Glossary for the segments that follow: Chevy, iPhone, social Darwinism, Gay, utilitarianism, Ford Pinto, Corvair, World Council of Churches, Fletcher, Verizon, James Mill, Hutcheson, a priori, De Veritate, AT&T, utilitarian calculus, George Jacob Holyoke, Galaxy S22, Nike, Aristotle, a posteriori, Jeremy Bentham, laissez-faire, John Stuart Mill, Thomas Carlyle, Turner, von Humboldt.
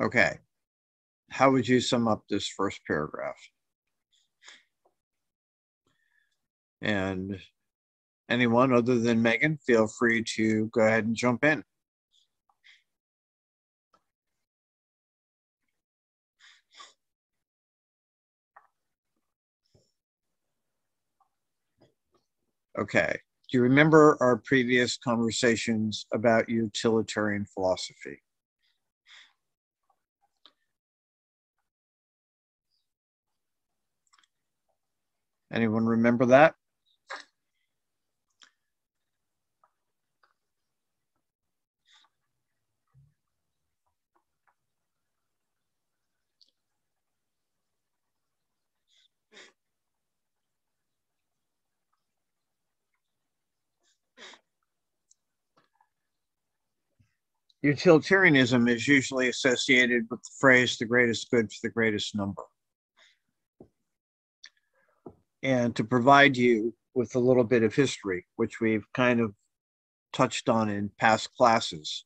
Okay. How would you sum up this first paragraph? And anyone other than Megan, feel free to go ahead and jump in. Okay. Do you remember our previous conversations about utilitarian philosophy? Anyone remember that? Utilitarianism is usually associated with the phrase, the greatest good for the greatest number. And to provide you with a little bit of history, which we've kind of touched on in past classes.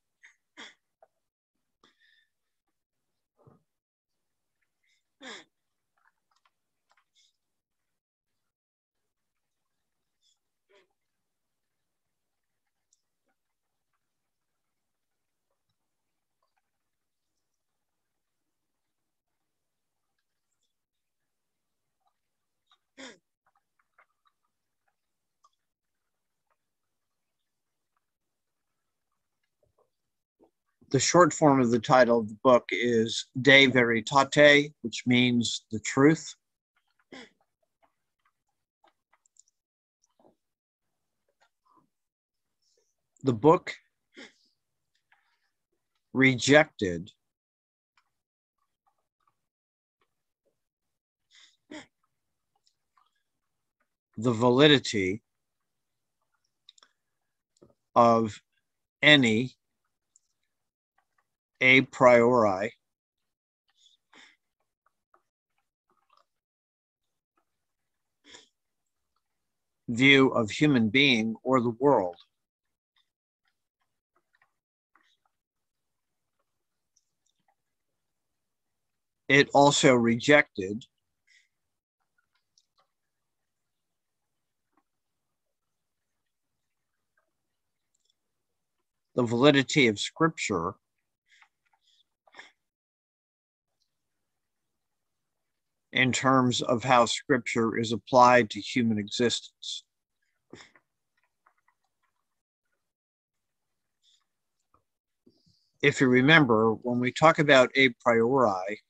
The short form of the title of the book is De Veritate, which means the truth. The book rejected the validity of any a priori view of human being or the world. It also rejected the validity of scripture in terms of how scripture is applied to human existence. If you remember, when we talk about a priori,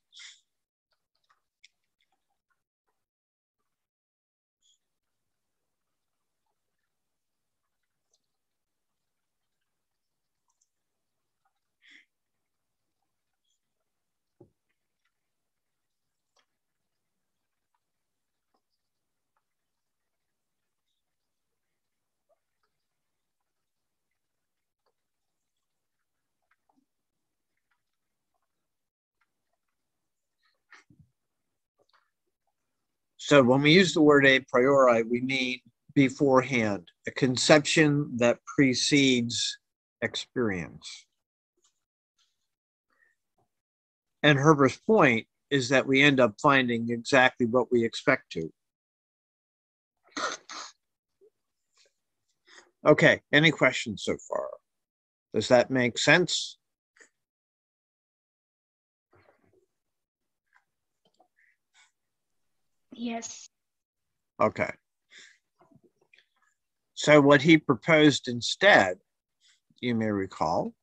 so when we use the word a priori, we mean beforehand, a conception that precedes experience. And Herbert's point is that we end up finding exactly what we expect to. Okay, any questions so far? Does that make sense? Yes. Okay. So what he proposed instead, you may recall,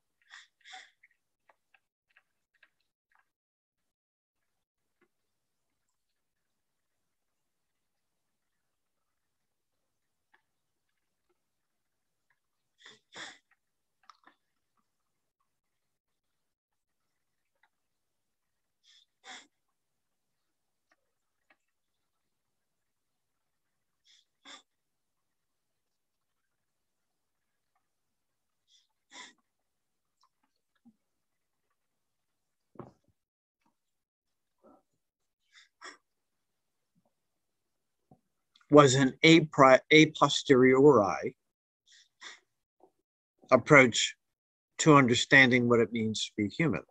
was an a posteriori approach to understanding what it means to be human.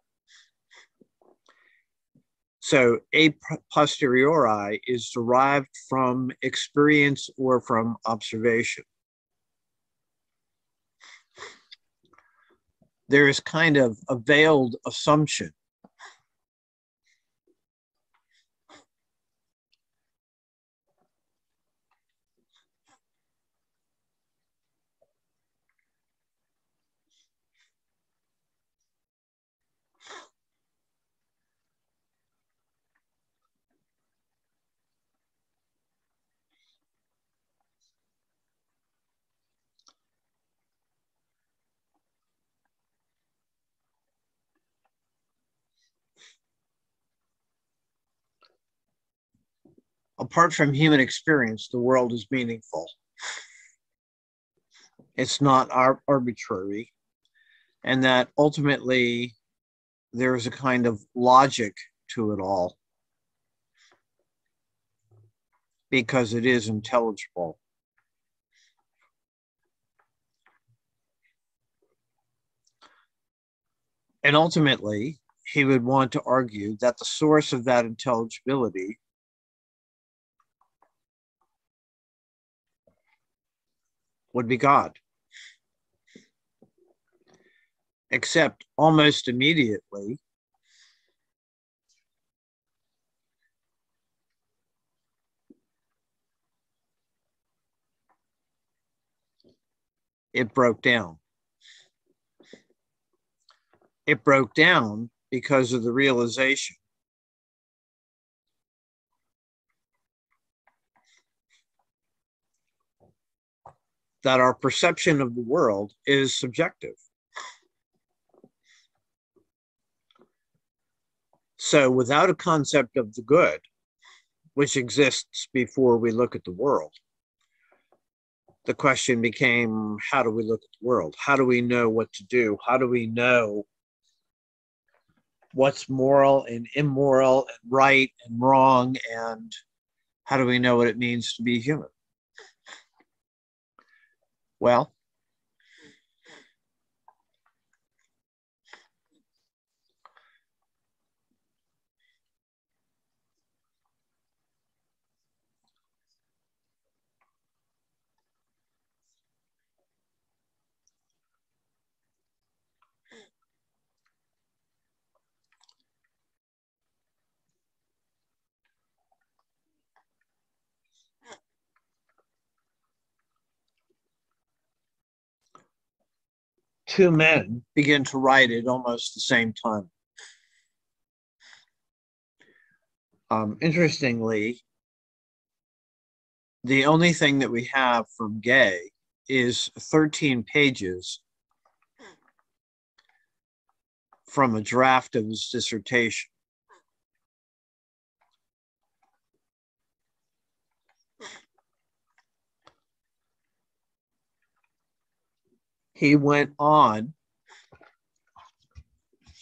So a posteriori is derived from experience or from observation. There is kind of a veiled assumption apart from human experience, the world is meaningful. It's not arbitrary. And that ultimately, there is a kind of logic to it all because it is intelligible. And ultimately, he would want to argue that the source of that intelligibility would be God. Except almost immediately, it broke down. It broke down because of the realization that our perception of the world is subjective. So without a concept of the good, which exists before we look at the world, the question became, how do we look at the world? How do we know what to do? How do we know what's moral and immoral and right and wrong? And how do we know what it means to be human? Well, two men begin to write at almost the same time. Interestingly, the only thing that we have from Gay is 13 pages from a draft of his dissertation. He went on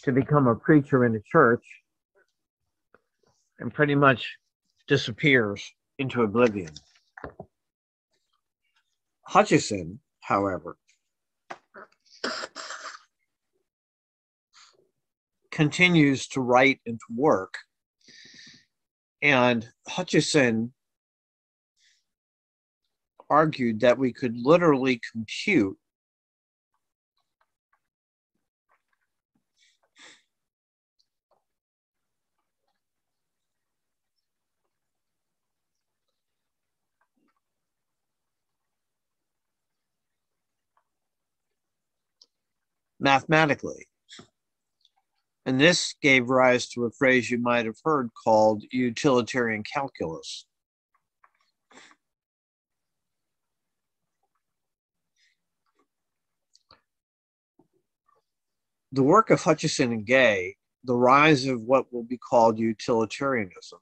to become a preacher in a church and pretty much disappears into oblivion. Hutcheson, however, continues to write and to work, and Hutcheson argued that we could literally compute mathematically. And this gave rise to a phrase you might have heard called utilitarian calculus. The work of Hutcheson and Gay, the rise of what will be called utilitarianism,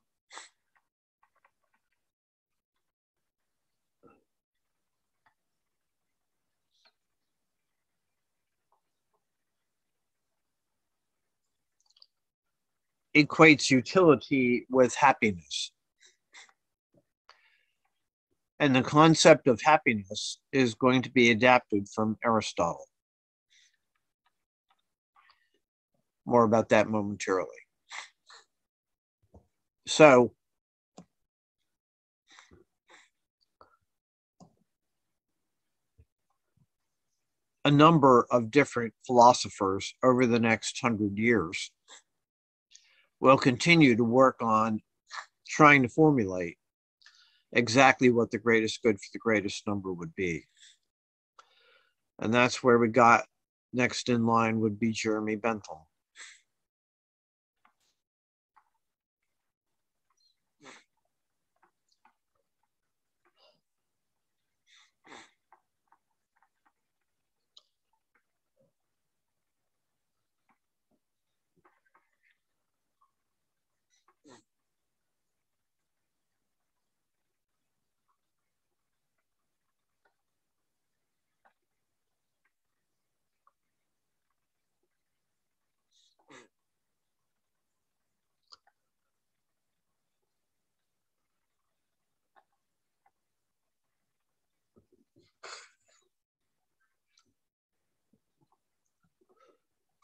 equates utility with happiness. And the concept of happiness is going to be adapted from Aristotle. More about that momentarily. So a number of different philosophers over the next 100 years will continue to work on trying to formulate exactly what the greatest good for the greatest number would be. And that's where we got next in line would be Jeremy Bentham.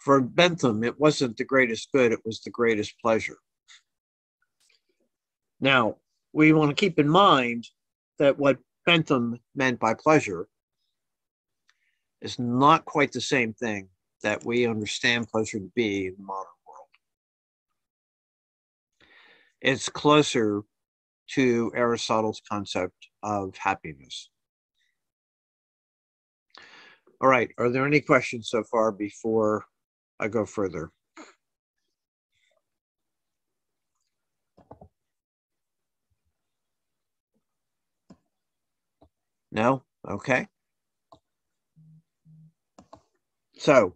For Bentham, it wasn't the greatest good, it was the greatest pleasure. Now, we want to keep in mind that what Bentham meant by pleasure is not quite the same thing that we understand pleasure to be in the modern world. It's closer to Aristotle's concept of happiness. All right, are there any questions so far before I go further? No? Okay. So,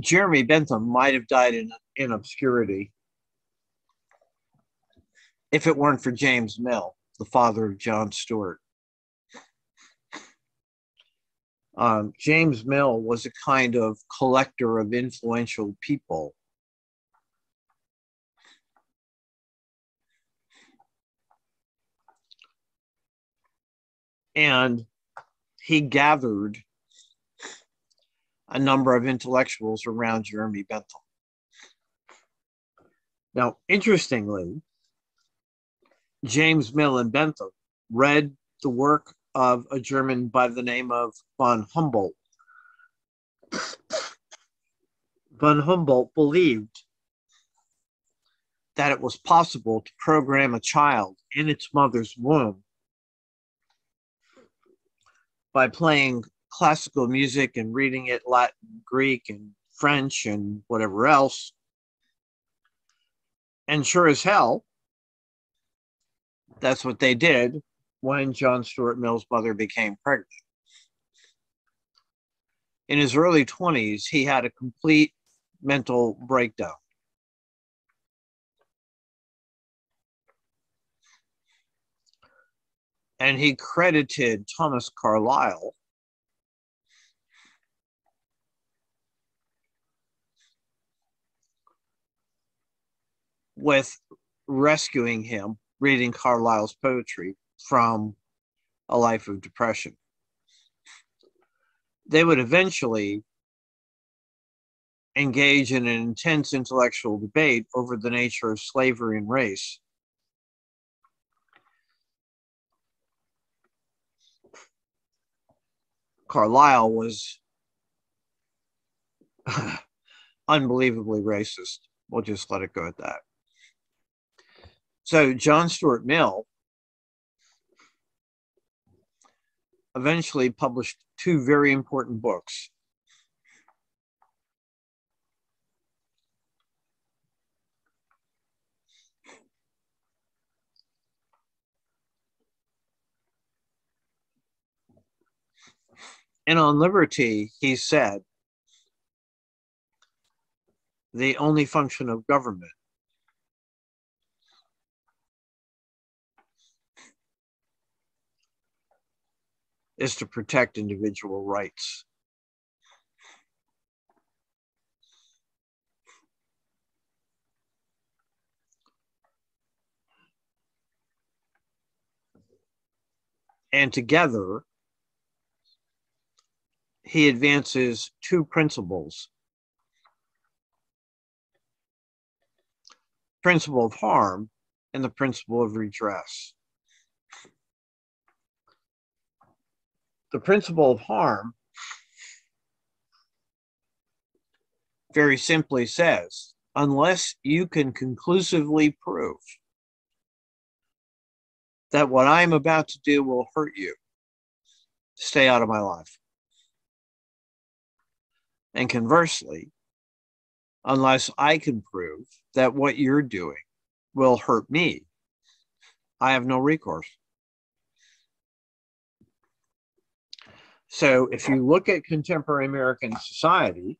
Jeremy Bentham might have died in obscurity if it weren't for James Mill, the father of John Stuart. James Mill was a kind of collector of influential people and he gathered a number of intellectuals around Jeremy Bentham. Now, interestingly, James Mill and Bentham read the work of a German by the name of von Humboldt. Von Humboldt believed that it was possible to program a child in its mother's womb by playing classical music and reading it Latin, Greek, and French, and whatever else. And sure as hell, that's what they did when John Stuart Mill's mother became pregnant. In his early 20s, he had a complete mental breakdown. And he credited Thomas Carlyle with rescuing him, reading Carlyle's poetry, from a life of depression. They would eventually engage in an intense intellectual debate over the nature of slavery and race. Carlyle was unbelievably racist. We'll just let it go at that. So John Stuart Mill eventually published two very important books. And on liberty, he said, the only function of government is to protect individual rights. And together, he advances two principles. Principle of harm and the principle of redress. The principle of harm very simply says, unless you can conclusively prove that what I'm about to do will hurt you, stay out of my life. And conversely, unless I can prove that what you're doing will hurt me, I have no recourse. So if you look at contemporary American society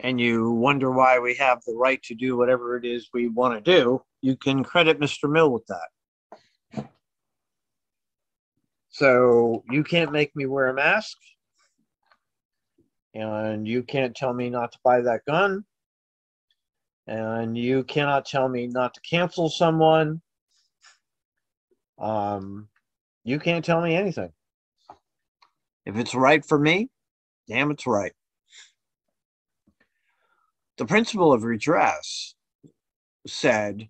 and you wonder why we have the right to do whatever it is we want to do, you can credit Mr. Mill with that. So you can't make me wear a mask, and you can't tell me not to buy that gun, and you cannot tell me not to cancel someone. You can't tell me anything. If it's right for me, damn, it's right. The principle of redress said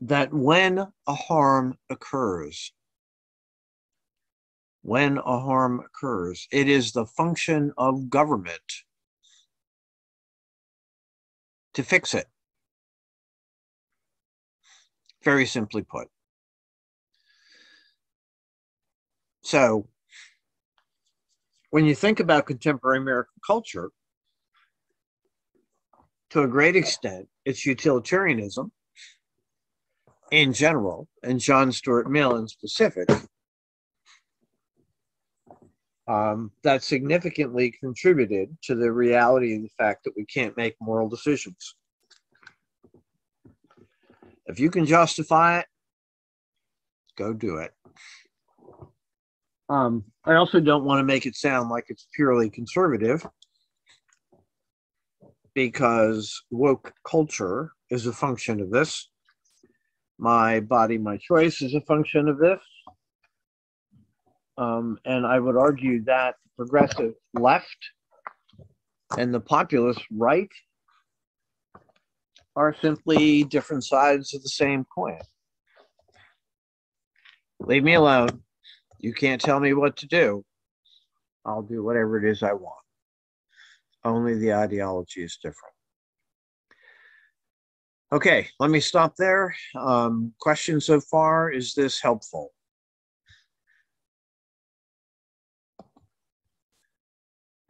that when a harm occurs, it is the function of government to fix it. Very simply put. So, when you think about contemporary American culture, to a great extent, it's utilitarianism in general, and John Stuart Mill in specific, that significantly contributed to the reality of the fact that we can't make moral decisions. If you can justify it, go do it. I also don't want to make it sound like it's purely conservative, because woke culture is a function of this. My body, my choice is a function of this. And I would argue that the progressive left and the populist right are simply different sides of the same coin. Leave me alone. You can't tell me what to do. I'll do whatever it is I want. Only the ideology is different. Okay, let me stop there. Questions so far? Is this helpful?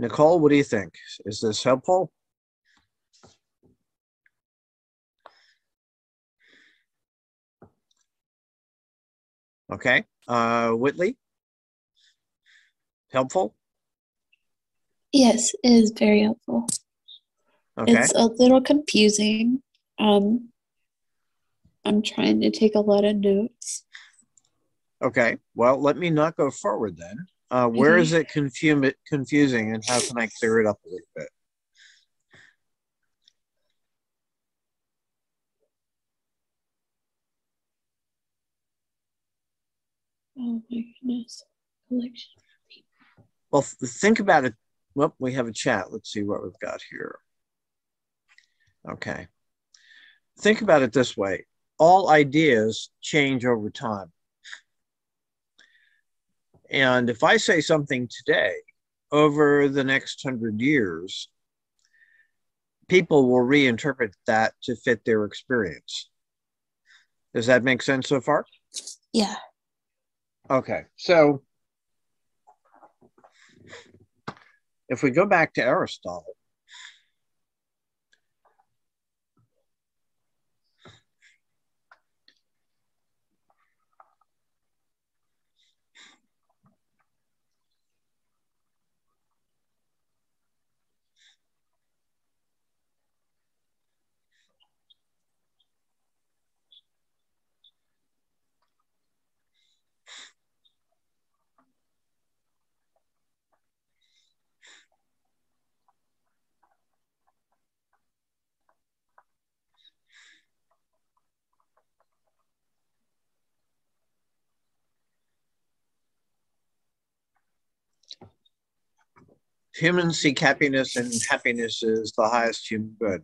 Nicole, what do you think? Is this helpful? Okay. Whitley? Helpful? Yes, it is very helpful. Okay. It's a little confusing. I'm trying to take a lot of notes. Okay. Well, let me not go forward then. Where is it confusing, and how can I clear it up a little bit? Oh my goodness. Collection. Well, think about it. Well, we have a chat. Let's see what we've got here. Okay. Think about it this way. All ideas change over time. And if I say something today, over the next 100 years, people will reinterpret that to fit their experience. Does that make sense so far? Yeah. Okay, so if we go back to Aristotle, Humans seek happiness, and happiness is the highest human good.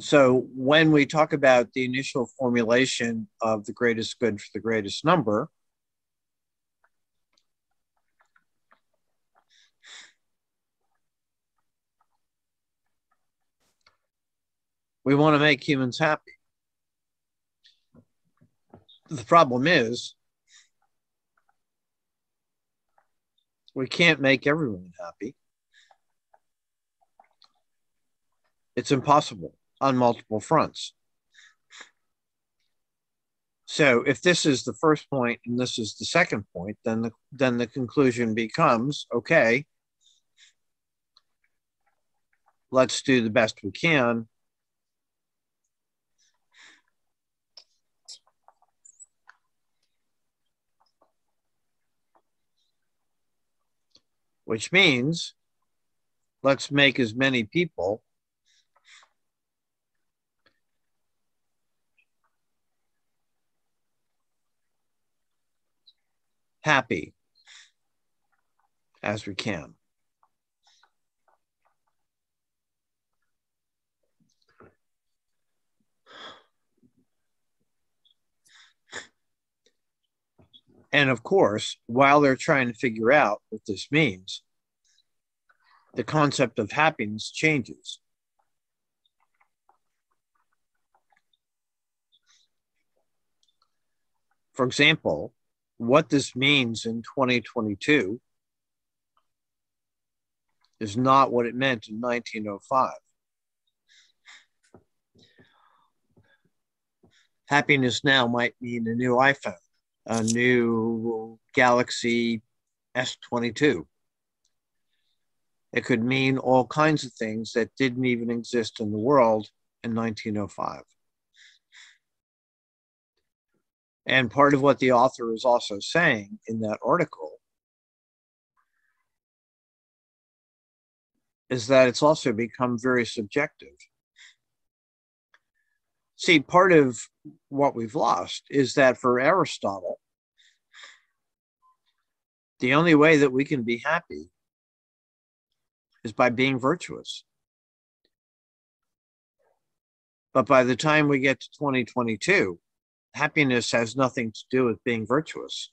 So when we talk about the initial formulation of the greatest good for the greatest number, we want to make humans happy. The problem is, we can't make everyone happy. It's impossible on multiple fronts. So if this is the first point and this is the second point, then the conclusion becomes, okay, let's do the best we can . Which means, let's make as many people happy as we can. And of course, while they're trying to figure out what this means, the concept of happiness changes. For example, what this means in 2022 is not what it meant in 1905. Happiness now might mean a new iPhone, a new Galaxy S22. It could mean all kinds of things that didn't even exist in the world in 1905. And part of what the author is also saying in that article is that it's also become very subjective. See, part of what we've lost is that for Aristotle, the only way that we can be happy is by being virtuous. But by the time we get to 2022, happiness has nothing to do with being virtuous.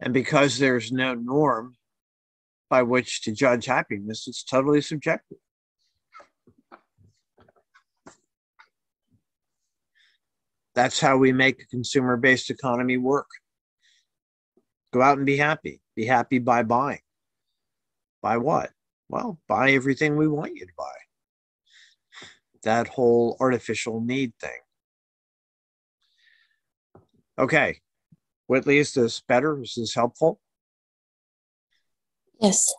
And because there's no norm by which to judge happiness, it's totally subjective. That's how we make a consumer-based economy work. Go out and be happy. Be happy by buying. By what? Well, buy everything we want you to buy. That whole artificial need thing. Okay. Whitley, is this better? Is this helpful? Yes.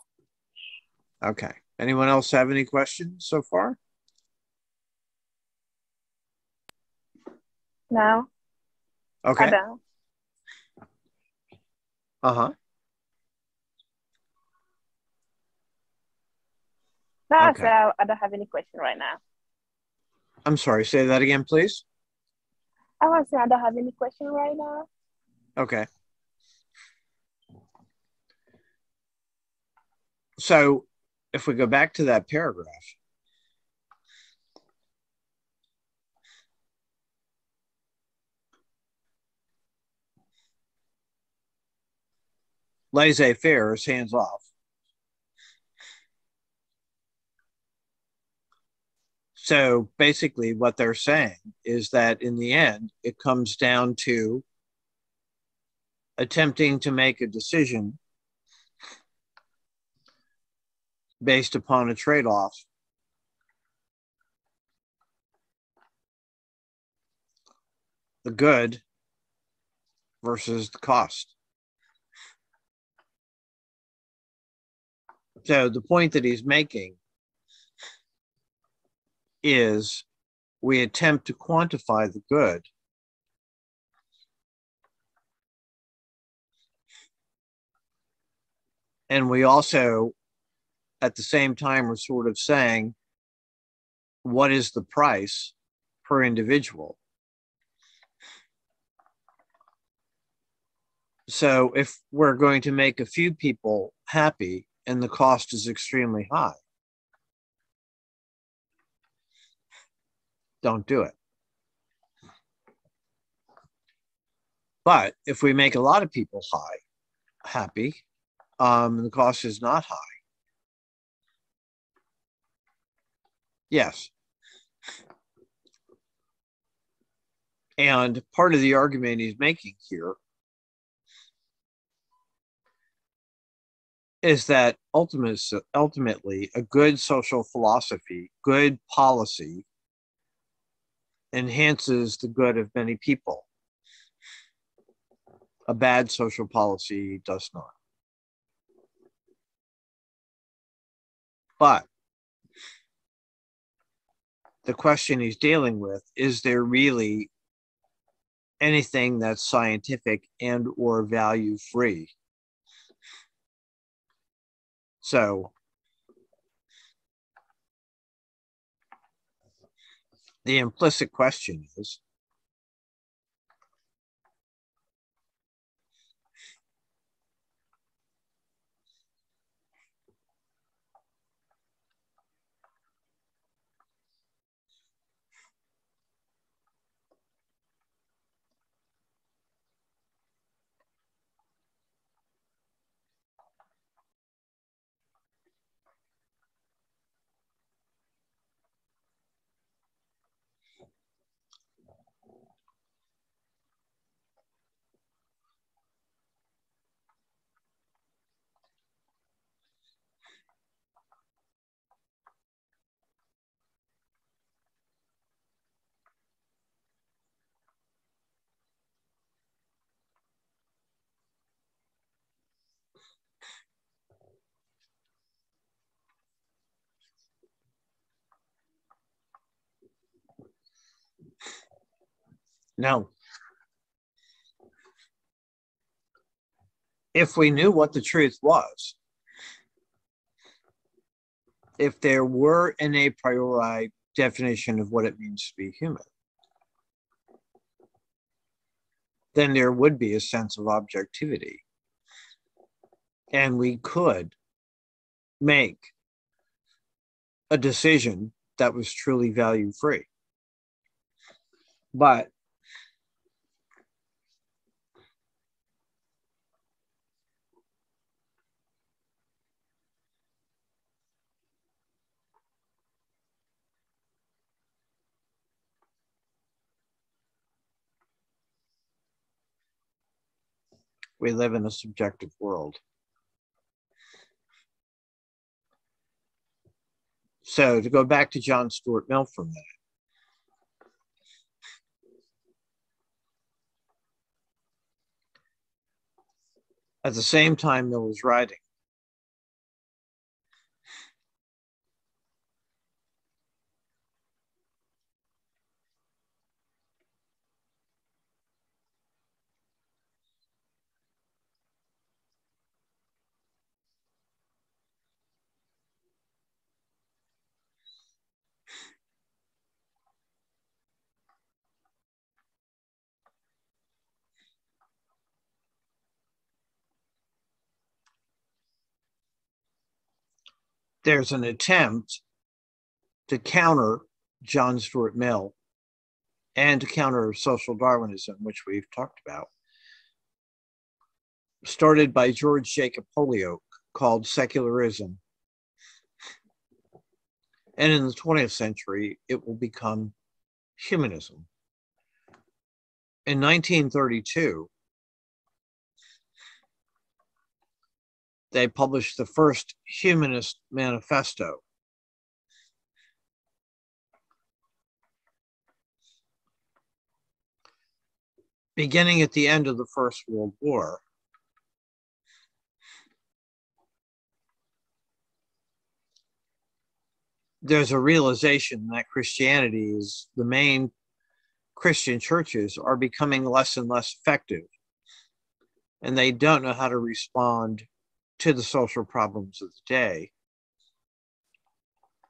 Okay. Anyone else have any questions so far? No. Okay. I don't. Uh-huh. No, okay. So I don't have any question right now. I'm sorry, say that again, please. I want to say I don't have any question right now. Okay. So if we go back to that paragraph, laissez-faire is hands off. So basically what they're saying is that in the end, it comes down to attempting to make a decision based upon a trade-off the good versus the cost. So the point that he's making is we attempt to quantify the good and we also at the same time are sort of saying what is the price per individual So if we're going to make a few people happy and the cost is extremely high, don't do it. But if we make a lot of people happy, the cost is not high. Yes. And part of the argument he's making here is that ultimately a good social philosophy, good policy, enhances the good of many people. A bad social policy does not. But the question he's dealing with, is there really anything that's scientific and or value free? So the implicit question is, no. If we knew what the truth was, if there were an a priori definition of what it means to be human, then there would be a sense of objectivity. And we could make a decision that was truly value-free. But we live in a subjective world. So to go back to John Stuart Mill for a minute. At the same time Mill was writing, there's an attempt to counter John Stuart Mill and to counter social Darwinism, which we've talked about, started by George Jacob Holyoke, called secularism. And in the 20th century, it will become humanism. In 1932, they published the first humanist manifesto. Beginning at the end of the First World War, there's a realization that Christianity is the main Christian churches are becoming less and less effective, and they don't know how to respond to the social problems of the day.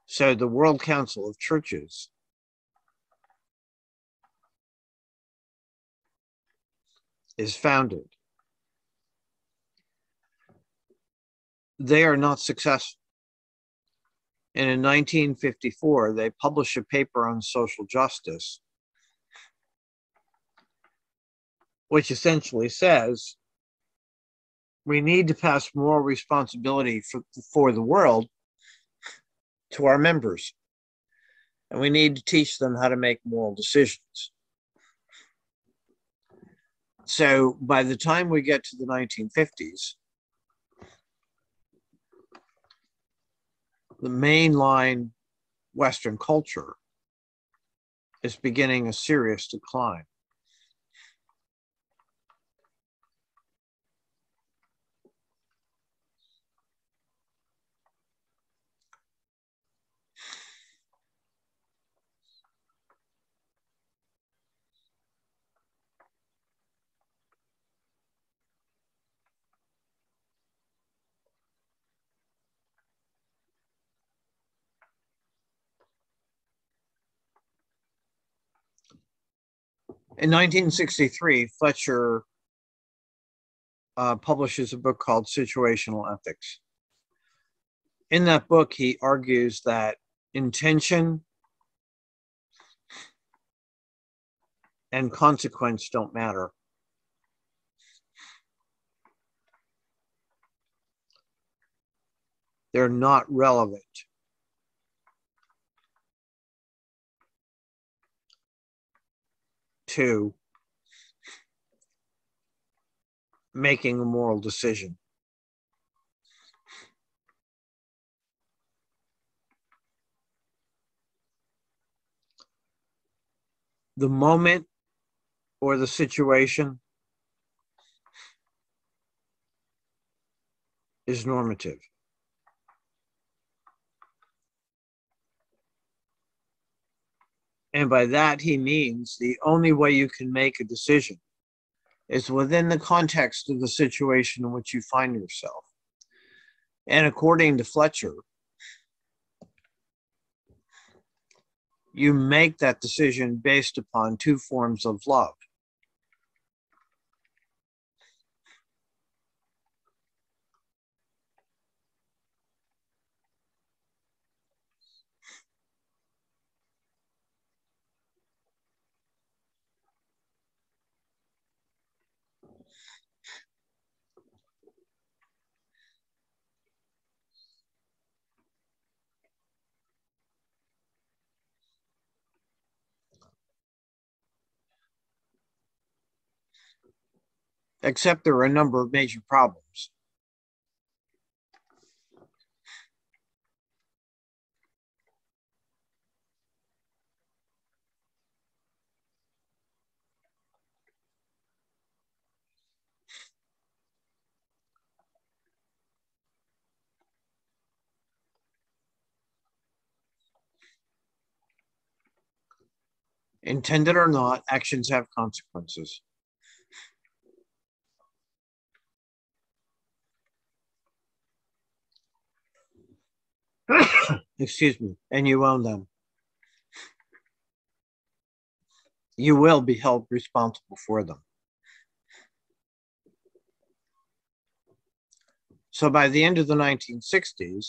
So the World Council of Churches is founded they are not successful. And in 1954, they published a paper on social justice, which essentially says we need to pass moral responsibility for the world to our members. And we need to teach them how to make moral decisions. So by the time we get to the 1950s, the mainline Western culture is beginning a serious decline. In 1963, Fletcher publishes a book called Situational Ethics. In that book, he argues that intention and consequence don't matter. They're not relevant. To making a moral decision. The moment or the situation is normative. And by that, he means the only way you can make a decision is within the context of the situation in which you find yourself. And according to Fletcher, you make that decision based upon two forms of love. Except there are a number of major problems. Intended or not, actions have consequences. Excuse me, and you own them. You will be held responsible for them. So by the end of the 1960s,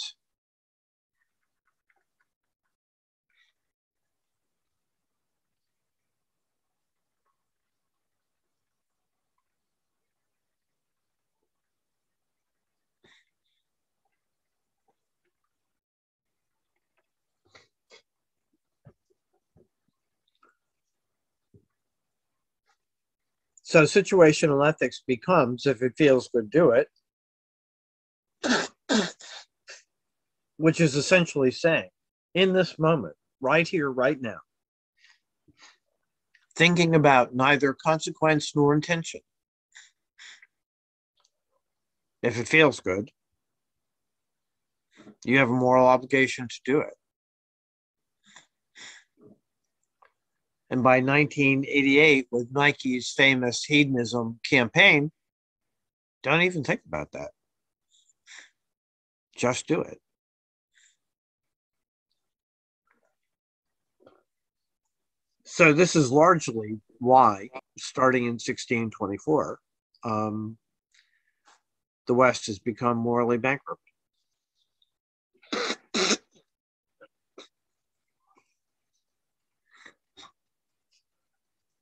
so situational ethics becomes, if it feels good, do it, which is essentially saying, in this moment, right here, right now, thinking about neither consequence nor intention. If it feels good, you have a moral obligation to do it. And by 1988, with Nike's famous hedonism campaign, don't even think about that. Just do it. So this is largely why, starting in 1624, the West has become morally bankrupt.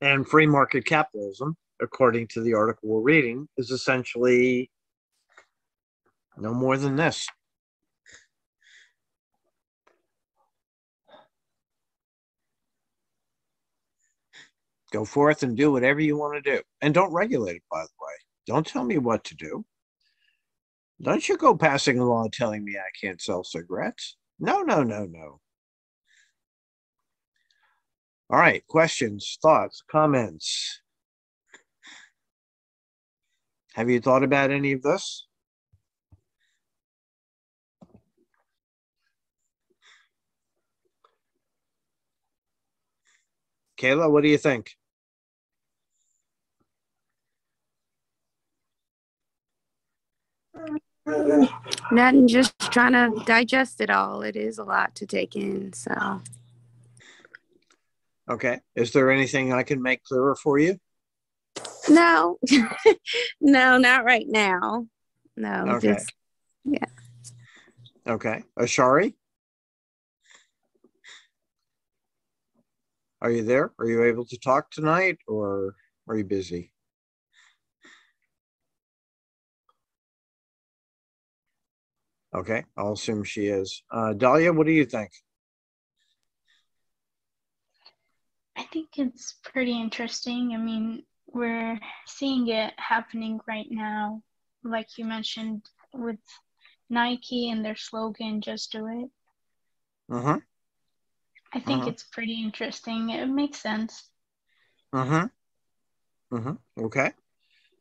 And free market capitalism, according to the article we're reading, is essentially no more than this. Go forth and do whatever you want to do. And don't regulate it, by the way. Don't tell me what to do. Don't you go passing a law telling me I can't sell cigarettes. No, no, no, no. All right, questions, thoughts, comments? Have you thought about any of this? Kayla, what do you think? Not just trying to digest it all. It is a lot to take in, so. Okay. Is there anything I can make clearer for you? No. No, not right now. No. Okay. Just, yeah. Okay. Ashari? Are you there? Are you able to talk tonight, or are you busy? Okay. I'll assume she is. Dahlia, what do you think? I think it's pretty interesting. I mean, we're seeing it happening right now, like you mentioned with Nike and their slogan, just do it. Uh-huh. I think it's pretty interesting. It makes sense. Uh-huh. Uh-huh. Okay.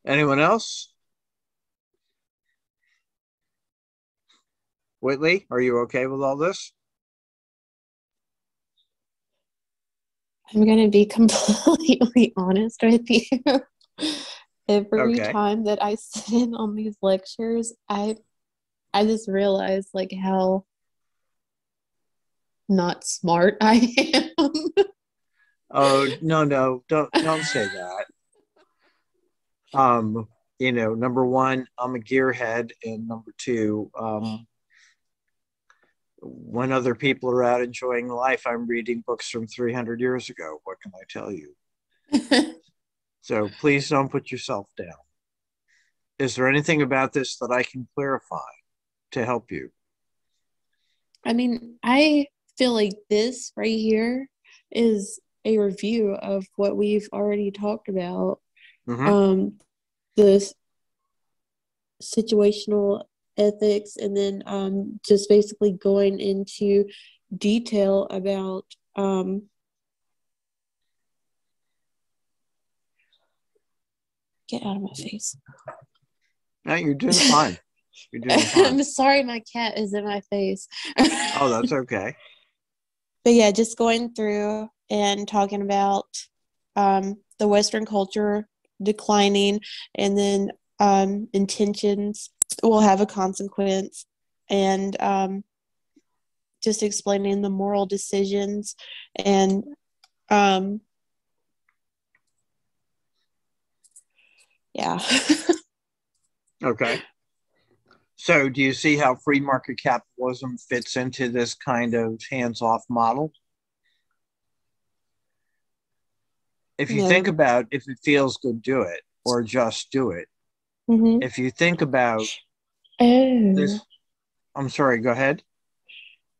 Anyone else? Whitley, are you okay with all this? I'm going to be completely honest with you. Every time that I sit in on these lectures, I just realize like how not smart I am. Oh, no, don't say that. You know, number one, I'm a gearhead, and number two, when other people are out enjoying life, I'm reading books from 300 years ago. What can I tell you? So please don't put yourself down. Is there anything about this that I can clarify to help you? I mean, I feel like this right here is a review of what we've already talked about. Mm-hmm. This situational ethics, and then just basically going into detail about get out of my face. No, you're doing fine. You're doing fine. I'm sorry, my cat is in my face. Oh, that's okay. But yeah, just going through and talking about the Western culture declining, and then intentions will have a consequence, and just explaining the moral decisions, and yeah. Okay. So do you see how free market capitalism fits into this kind of hands-off model? If you think about if it feels good, do it, or just do it. Mm-hmm. If you think about this, I'm sorry, go ahead.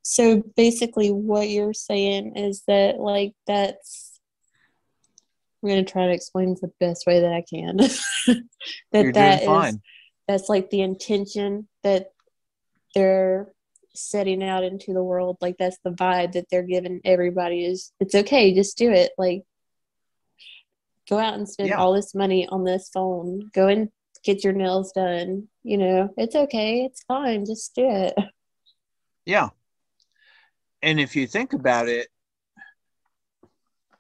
So basically what you're saying is that like that's, I'm going to try to explain the best way that I can. That's like the intention that they're setting out into the world. Like that's the vibe that they're giving everybody is it's okay. Just do it. Like go out and spend all this money on this phone. Go and get your nails done. You know, it's okay. It's fine. Just do it. Yeah. And if you think about it,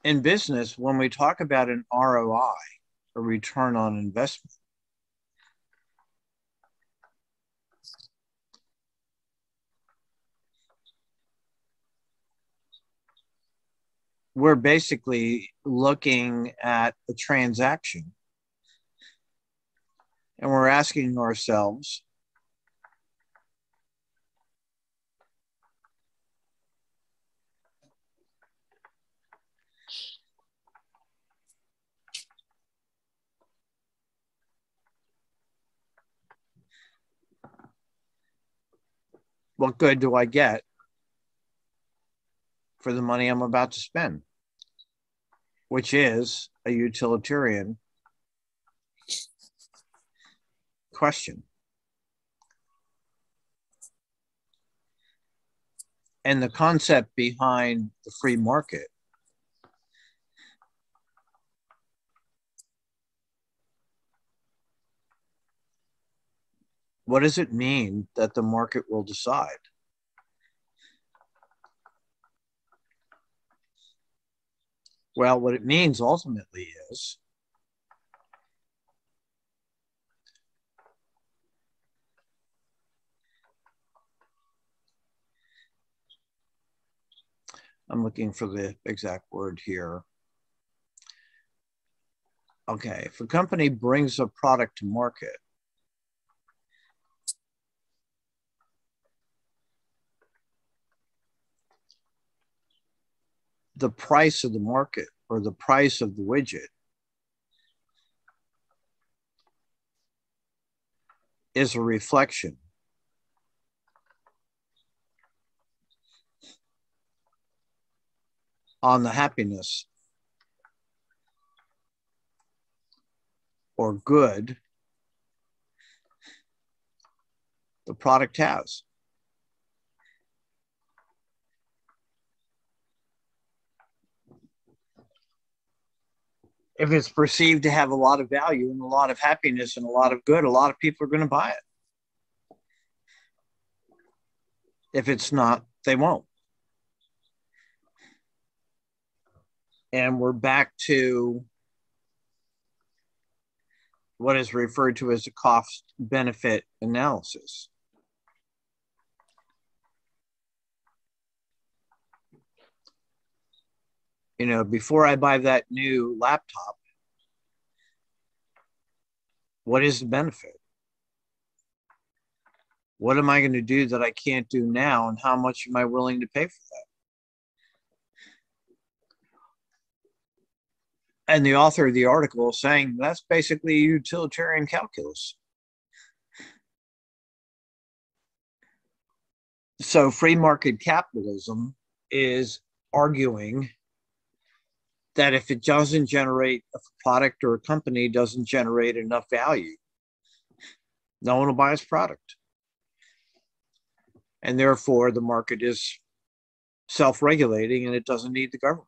in business, when we talk about an ROI, a return on investment, we're basically looking at a transaction. And we're asking ourselves, what good do I get for the money I'm about to spend, which is a utilitarian question. And the concept behind the free market . What does it mean that the market will decide? Well, what it means ultimately is I'm looking for the exact word here. Okay, if a company brings a product to market, the price of the market or the price of the widget is a reflection on the happiness or good the product has. If it's perceived to have a lot of value and a lot of happiness and a lot of good, a lot of people are going to buy it. If it's not, they won't. And we're back to what is referred to as the cost-benefit analysis. You know, before I buy that new laptop, what is the benefit? What am I going to do that I can't do now, and how much am I willing to pay for that? And the author of the article is saying that's basically a utilitarian calculus. So free market capitalism is arguing that if it doesn't generate, if a product or a company doesn't generate enough value, no one will buy its product. And therefore, the market is self-regulating and it doesn't need the government.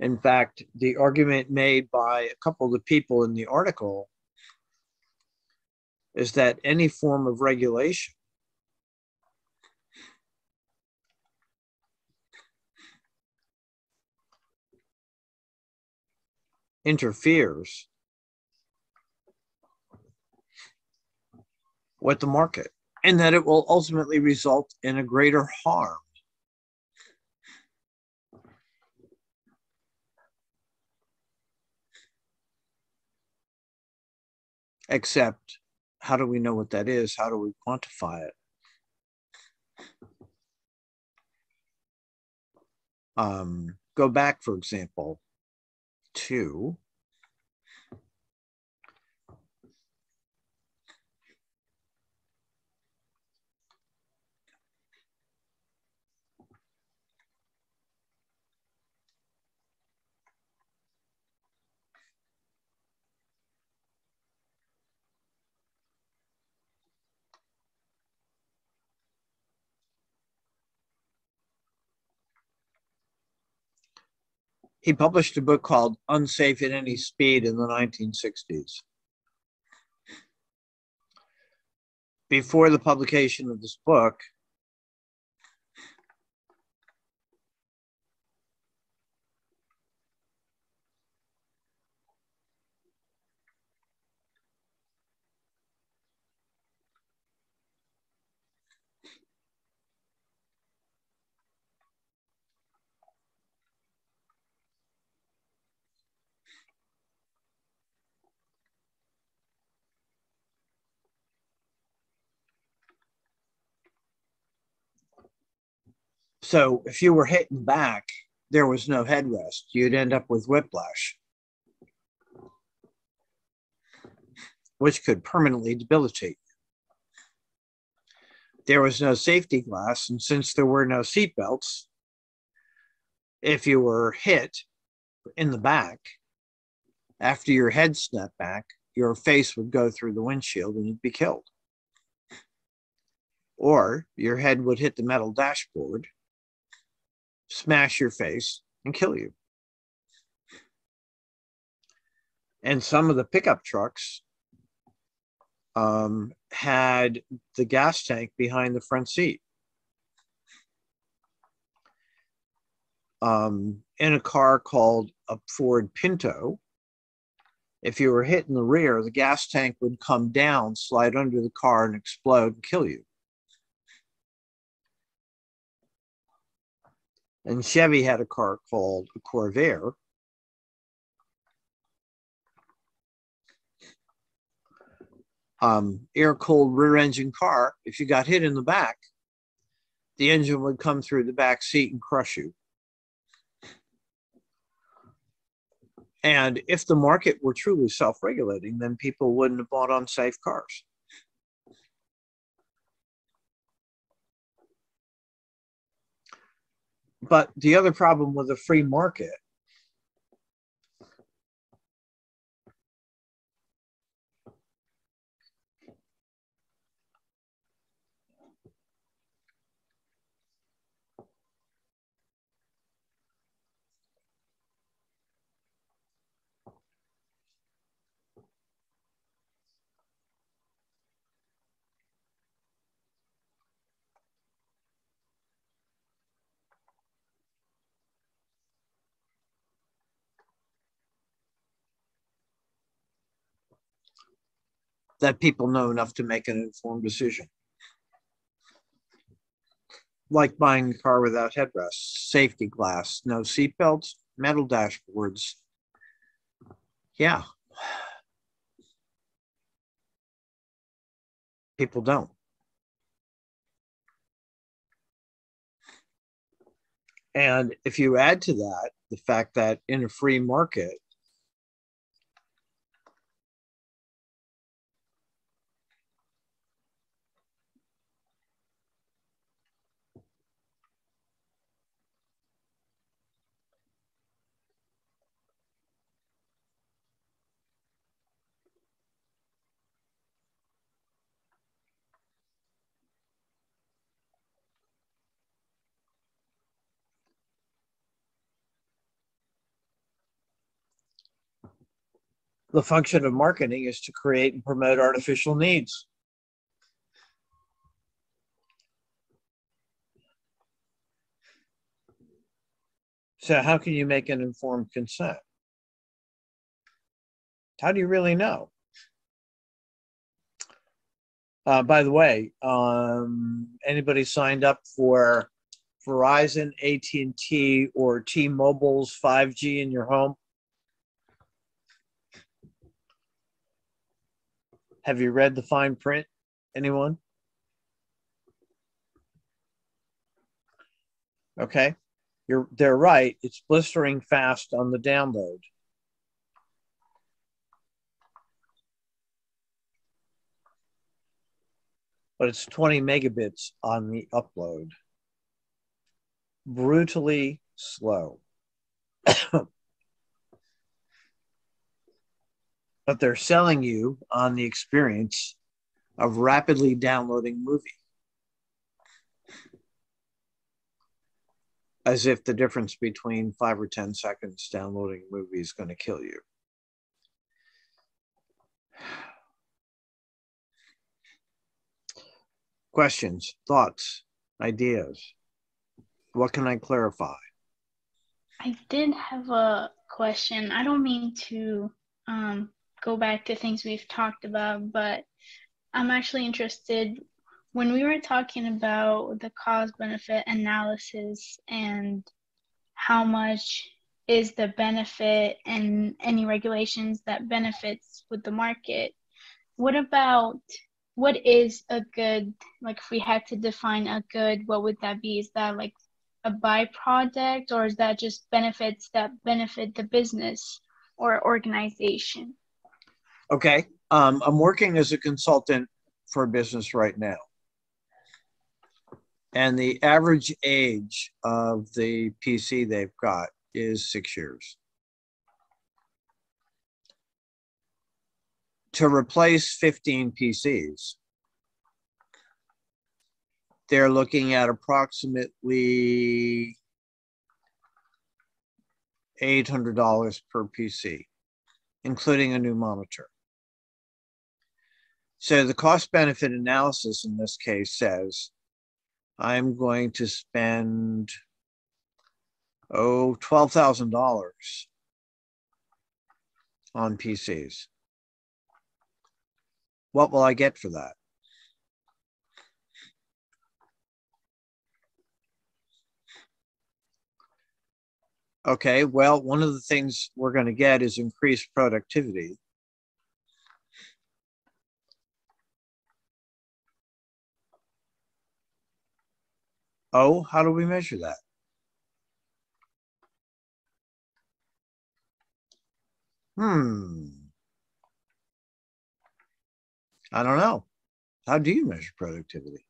In fact, the argument made by a couple of the people in the article is that any form of regulation interferes with the market, and that it will ultimately result in a greater harm . Except how do we know what that is? How do we quantify it? Go back, for example, to he published a book called Unsafe at Any Speed in the 1960s. Before the publication of this book, so if you were hitting back, there was no headrest. You'd end up with whiplash, which could permanently debilitate you. there was no safety glass. And since there were no seatbelts, if you were hit in the back, after your head snapped back, your face would go through the windshield and you'd be killed. Or your head would hit the metal dashboard, smash your face, and kill you. And some of the pickup trucks had the gas tank behind the front seat. In a car called a Ford Pinto, if you were hit in the rear, the gas tank would come down, slide under the car, and explode and kill you. And Chevy had a car called a Corvair. Air-cooled rear-engine car, if you got hit in the back, the engine would come through the back seat and crush you. And if the market were truly self-regulating, then people wouldn't have bought unsafe cars. But the other problem with the free market that people know enough to make an informed decision. Like buying a car without headrests, safety glass, no seatbelts, metal dashboards. Yeah. People don't. And if you add to that the fact that in a free market, the function of marketing is to create and promote artificial needs. So how can you make an informed consent? How do you really know? By the way, anybody signed up for Verizon, AT&T, or T-Mobile's 5G in your home? Have you read the fine print? Anyone? Okay, they're right. It's blistering fast on the download. But it's 20 megabits on the upload. Brutally slow. But they're selling you on the experience of rapidly downloading a movie. As if the difference between 5 or 10 seconds downloading a movie is going to kill you. Questions, thoughts, ideas? What can I clarify? I did have a question. I don't mean to go back to things we've talked about, but I'm actually interested when we were talking about the cost-benefit analysis and how much is the benefit and any regulations that benefits with the market. What is a good, like if we had to define a good, what would that be? Is that like a byproduct or is that just benefits that benefit the business or organization? Okay, I'm working as a consultant for a business right now. And the average age of the PC they've got is 6 years. To replace 15 PCs, they're looking at approximately $800 per PC, including a new monitor. So the cost-benefit analysis in this case says, I'm going to spend, $12,000 on PCs. What will I get for that? Okay, well, one of the things we're going to get is increased productivity. Oh, how do we measure that? I don't know. How do you measure productivity?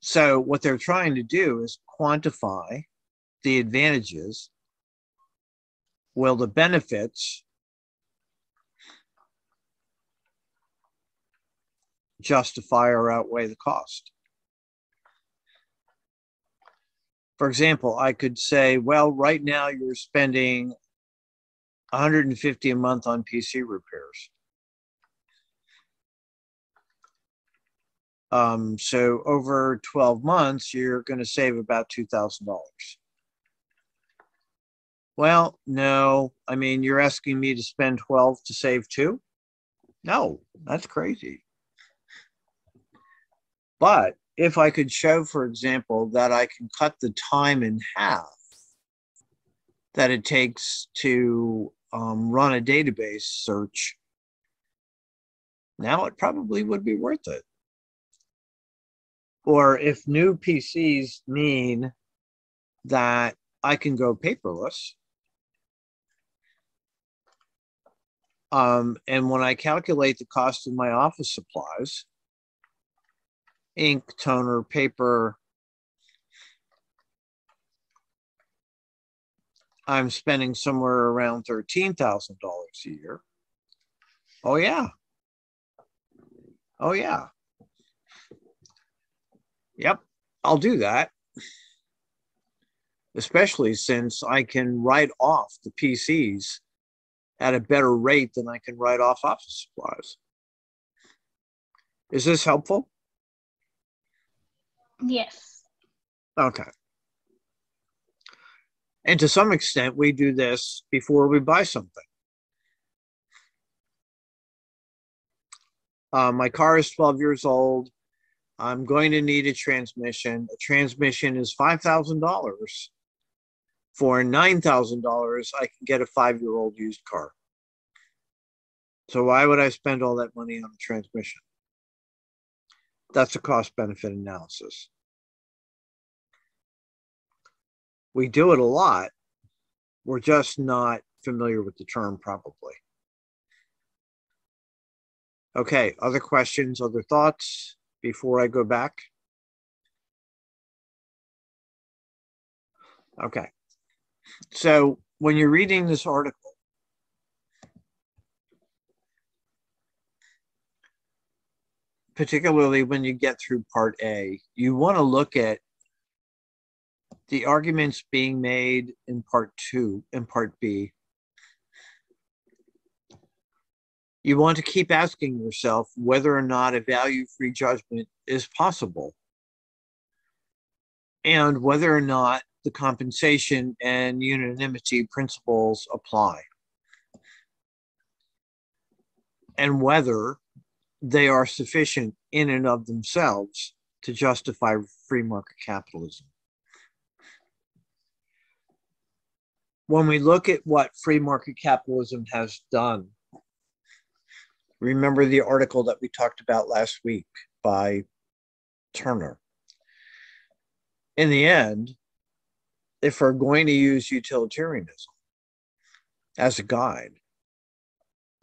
So what they're trying to do is quantify the advantages, well, the benefits justify or outweigh the cost. For example, I could say, well, right now you're spending $150 a month on PC repairs. So over 12 months, you're going to save about $2,000. Well, no, I mean, you're asking me to spend 12 to save 2? No, that's crazy. But if I could show, for example, that I can cut the time in half that it takes to run a database search, now it probably would be worth it. Or if new PCs mean that I can go paperless, and when I calculate the cost of my office supplies, ink, toner, paper, I'm spending somewhere around $13,000 a year. Oh, yeah. Oh, yeah. Yep, I'll do that. Especially since I can write off the PCs at a better rate than I can write off office supplies. Is this helpful? Yes. Okay. And to some extent, we do this before we buy something. My car is 12 years old. I'm going to need a transmission. A transmission is $5,000. For $9,000, I can get a 5-year-old used car. So why would I spend all that money on a transmission? That's a cost-benefit analysis. We do it a lot. We're just not familiar with the term, probably. Okay, other questions, other thoughts before I go back? Okay, so when you're reading this article, particularly when you get through part A, you want to look at the arguments being made in part 2 and part B. You want to keep asking yourself whether or not a value-free judgment is possible and whether or not the compensation and unanimity principles apply and whether they are sufficient in and of themselves to justify free market capitalism. When we look at what free market capitalism has done, remember the article that we talked about last week by Turner. In the end, if we're going to use utilitarianism as a guide,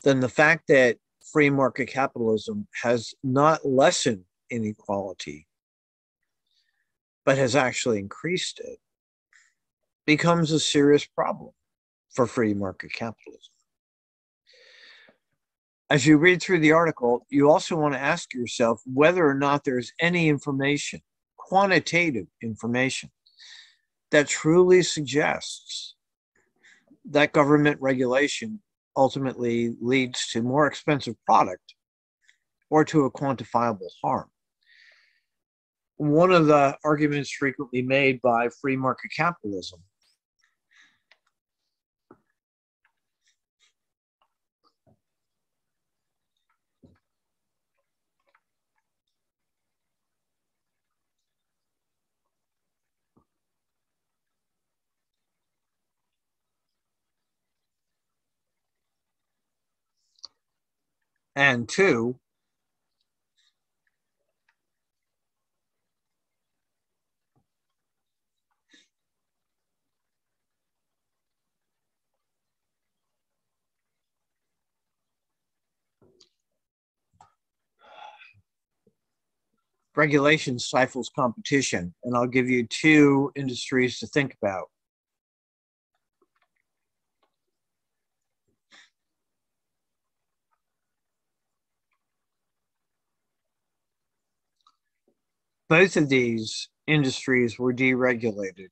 then the fact that free market capitalism has not lessened inequality, but has actually increased it, becomes a serious problem for free market capitalism. As you read through the article, you also want to ask yourself whether or not there's any information, quantitative information, that truly suggests that government regulation ultimately leads to more expensive product or to a quantifiable harm. One of the arguments frequently made by free market capitalism and two, regulation stifles competition. And I'll give you two industries to think about. Both of these industries were deregulated.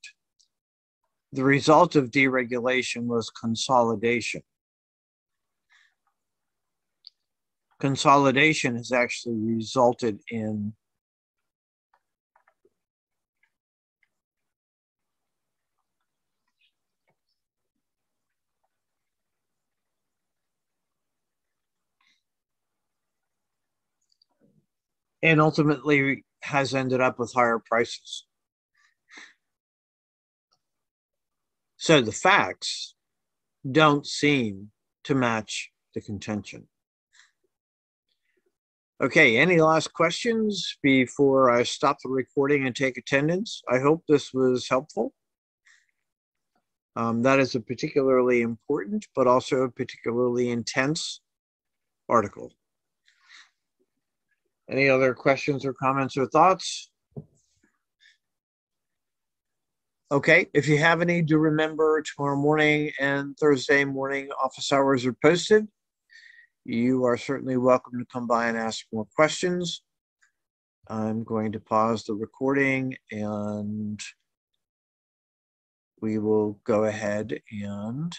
The result of deregulation was consolidation. Consolidation has actually resulted in and ultimately has ended up with higher prices. So the facts don't seem to match the contention. Okay, any last questions before I stop the recording and take attendance? I hope this was helpful. That is a particularly important, but also a particularly intense article. Any other questions or comments or thoughts? Okay, if you have any, do remember tomorrow morning and Thursday morning office hours are posted. You are certainly welcome to come by and ask more questions. I'm going to pause the recording and we will go ahead and